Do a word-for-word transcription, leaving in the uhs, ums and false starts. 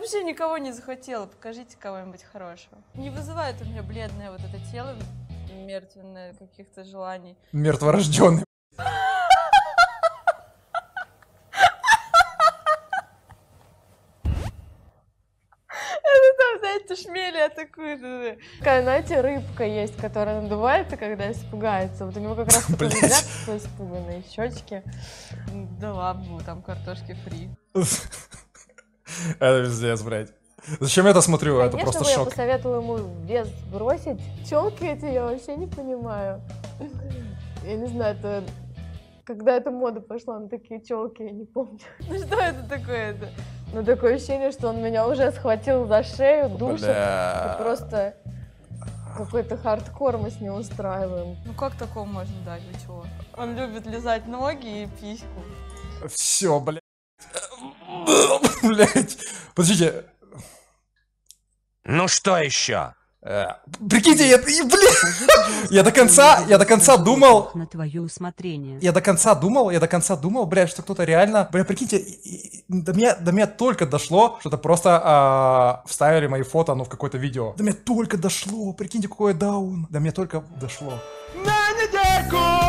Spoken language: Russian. вообще никого не захотела, покажите кого-нибудь хорошего. Не вызывает у меня бледное вот это тело мертвенное каких-то желаний. Мертворожденный. Шмели атакуют. Такая, знаете, рыбка есть, которая надувается, когда испугается. Вот у него как раз такой взгляд, такой испуганный, щечки. Да ладно, там картошки фри. Это пиздец, блядь. Зачем я это смотрю? Это просто шок. Я посоветовала ему вес бросить. Челки эти я вообще не понимаю. Я не знаю, это... Когда эта мода пошла на такие челки, я не помню. Ну что это такое-то? Ну такое ощущение, что он меня уже схватил за шею, душит. Бля... Просто какой-то хардкор мы с ним устраиваем. Ну как такого можно дать, для чего? Он любит лизать ноги и письку. Все, блядь. Блядь. Подождите. Ну что еще? Прикиньте, я, блин, я до конца, я до конца думал, на твое усмотрение. Я до конца думал, я до конца думал, блядь, что кто-то реально, блядь, прикиньте, до меня, до меня только дошло, что-то просто э, вставили мои фото, ну, в какое-то видео. До меня только дошло, прикиньте, какой даун, до меня только дошло. На недельку!